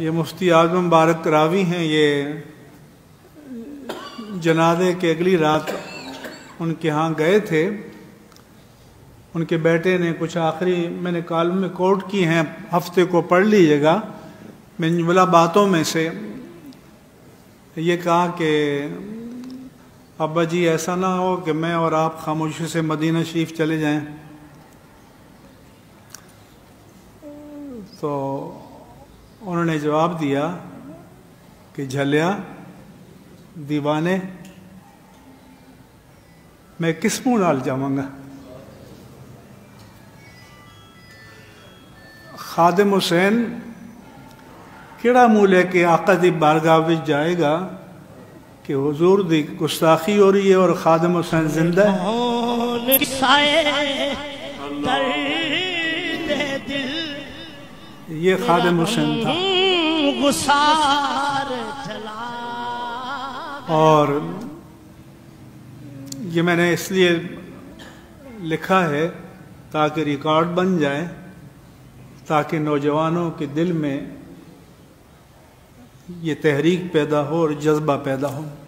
ये मुफ्ती आजम पाकिस्तान रिज़वी हैं। ये जनाजे के अगली रात उनके यहाँ गए थे। उनके बेटे ने कुछ आखिरी मैंने कॉलम में कोट की हैं, हफ्ते को पढ़ लीजिएगा, मंजमला बातों में से ये कहा कि अब्बा जी ऐसा ना हो कि मैं और आप खामोशी से मदीना शरीफ चले जाएं। तो उन्होंने जवाब दिया कि झलिया दीवाने, मैं किस मुँह नाल जावांगा। खादिम हुसैन केड़ा मुँह लेके आका दी बारगाह विच जाएगा कि हुजूर दी गुस्ताखी हो रही है और खादिम हुसैन जिंदा है। ये खादिम हुसैन था। और ये मैंने इसलिए लिखा है ताकि रिकॉर्ड बन जाए, ताकि नौजवानों के दिल में ये तहरीक पैदा हो और जज्बा पैदा हो।